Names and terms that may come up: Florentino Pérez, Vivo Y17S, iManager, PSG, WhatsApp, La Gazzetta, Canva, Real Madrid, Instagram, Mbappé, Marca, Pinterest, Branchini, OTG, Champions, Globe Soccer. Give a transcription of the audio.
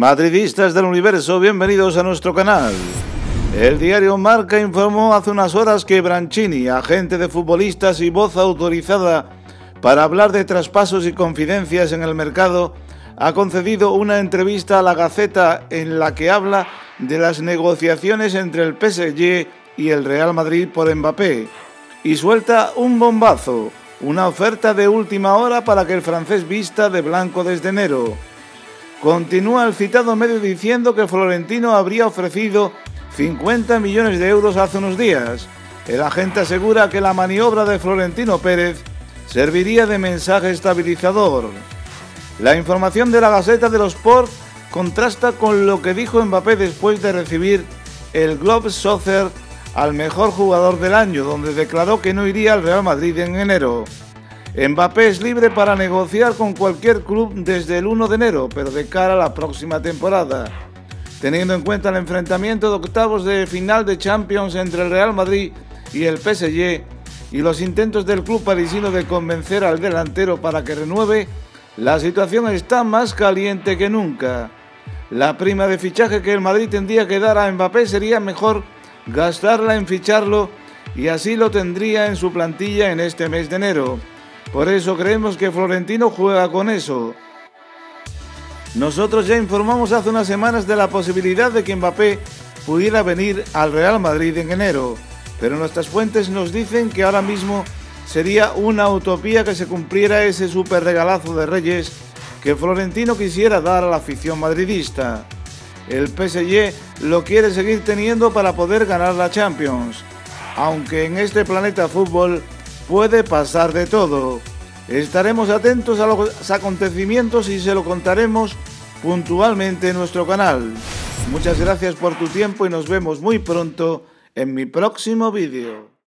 Madridistas del universo, bienvenidos a nuestro canal. El diario Marca informó hace unas horas que Branchini, agente de futbolistas y voz autorizada para hablar de traspasos y confidencias en el mercado, ha concedido una entrevista a La Gazzetta en la que habla de las negociaciones entre el PSG y el Real Madrid por Mbappé y suelta un bombazo, una oferta de última hora para que el francés vista de blanco desde enero. Continúa el citado medio diciendo que Florentino habría ofrecido 50 millones de euros hace unos días. El agente asegura que la maniobra de Florentino Pérez serviría de mensaje estabilizador. La información de La Gazzetta de los Sports contrasta con lo que dijo Mbappé después de recibir el Globe Soccer al mejor jugador del año, donde declaró que no iría al Real Madrid en enero. Mbappé es libre para negociar con cualquier club desde el 1 de enero, pero de cara a la próxima temporada. Teniendo en cuenta el enfrentamiento de octavos de final de Champions entre el Real Madrid y el PSG y los intentos del club parisino de convencer al delantero para que renueve, la situación está más caliente que nunca. La prima de fichaje que el Madrid tendría que dar a Mbappé sería mejor gastarla en ficharlo y así lo tendría en su plantilla en este mes de enero. Por eso creemos que Florentino juega con eso. Nosotros ya informamos hace unas semanas de la posibilidad de que Mbappé pudiera venir al Real Madrid en enero, pero nuestras fuentes nos dicen que ahora mismo sería una utopía que se cumpliera ese super regalazo de Reyes que Florentino quisiera dar a la afición madridista. El PSG lo quiere seguir teniendo para poder ganar la Champions, aunque en este planeta fútbol puede pasar de todo. Estaremos atentos a los acontecimientos y se lo contaremos puntualmente en nuestro canal. Muchas gracias por tu tiempo y nos vemos muy pronto en mi próximo vídeo.